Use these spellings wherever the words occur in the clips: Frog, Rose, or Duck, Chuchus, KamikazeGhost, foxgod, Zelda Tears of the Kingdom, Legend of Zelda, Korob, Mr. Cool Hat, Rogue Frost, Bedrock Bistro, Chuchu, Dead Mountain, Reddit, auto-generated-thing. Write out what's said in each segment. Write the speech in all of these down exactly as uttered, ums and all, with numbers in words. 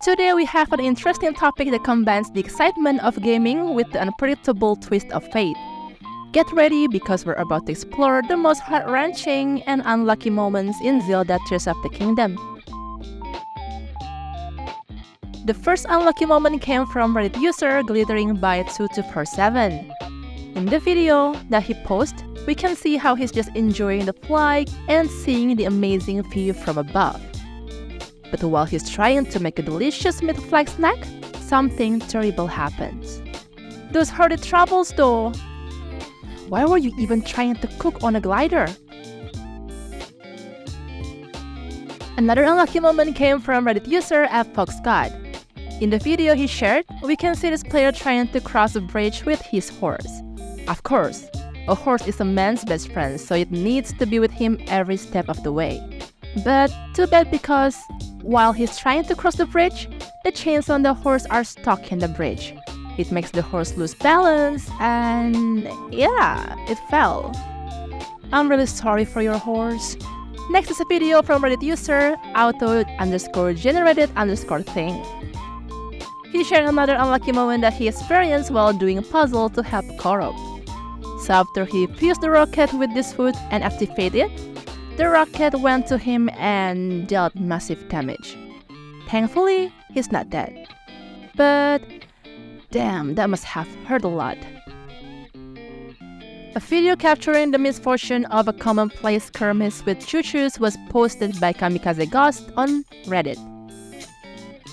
Today we have an interesting topic that combines the excitement of gaming with the unpredictable twist of fate. Get ready because we're about to explore the most heart-wrenching and unlucky moments in Zelda Tears of the Kingdom. The first unlucky moment came from Reddit user Glittering by two two four seven. In the video that he posted, we can see how he's just enjoying the flight and seeing the amazing view from above. But while he's trying to make a delicious mid-flight snack, something terrible happens. Those hardy troubles though! Why were you even trying to cook on a glider? Another unlucky moment came from Reddit user foxgod. In the video he shared, we can see this player trying to cross a bridge with his horse. Of course, a horse is a man's best friend, so it needs to be with him every step of the way. But too bad because while he's trying to cross the bridge, the chains on the horse are stuck in the bridge. It makes the horse lose balance and yeah, it fell. I'm really sorry for your horse. Next is a video from Reddit user auto-generated-thing. He shared another unlucky moment that he experienced while doing a puzzle to help Korob. So after he fused the rocket with this food and activated it, the rocket went to him and dealt massive damage. Thankfully, he's not dead. But damn, that must have hurt a lot. A video capturing the misfortune of a commonplace kermis with Chuchus was posted by KamikazeGhost on Reddit.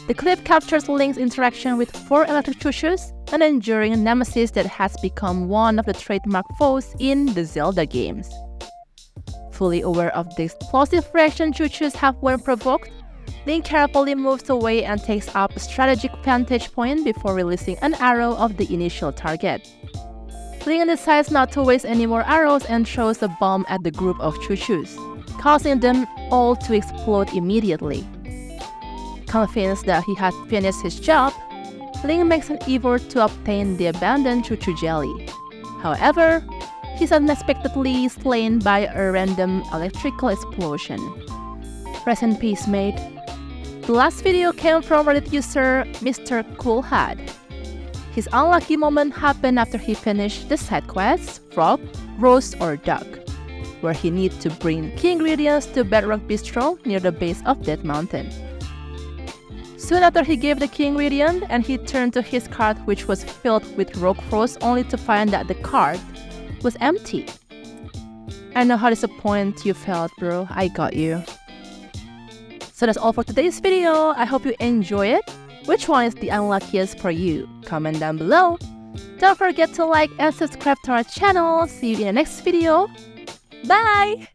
The clip captures Link's interaction with four electric Chuchus, an enduring nemesis that has become one of the trademark foes in the Zelda games. Fully aware of the explosive reaction Chuchus have when provoked, Link carefully moves away and takes up a strategic vantage point before releasing an arrow of the initial target. Link decides not to waste any more arrows and throws a bomb at the group of Chuchus, causing them all to explode immediately. Convinced that he had finished his job, Link makes an effort to obtain the abandoned Chuchu jelly. However, he's unexpectedly slain by a random electrical explosion. Rest in peace, mate. The last video came from Reddit user Mister Cool Hat. His unlucky moment happened after he finished the side quest, Frog, Rose, or Duck, where he needed to bring key ingredients to Bedrock Bistro near the base of Dead Mountain. Soon after he gave the key ingredient and he turned to his cart which was filled with Rogue Frost only to find that the cart was empty. I know how disappointed you felt, bro. I got you. So that's all for today's video. I hope you enjoy it. Which one is the unluckiest for you? Comment down below. Don't forget to like and subscribe to our channel. See you in the next video. Bye!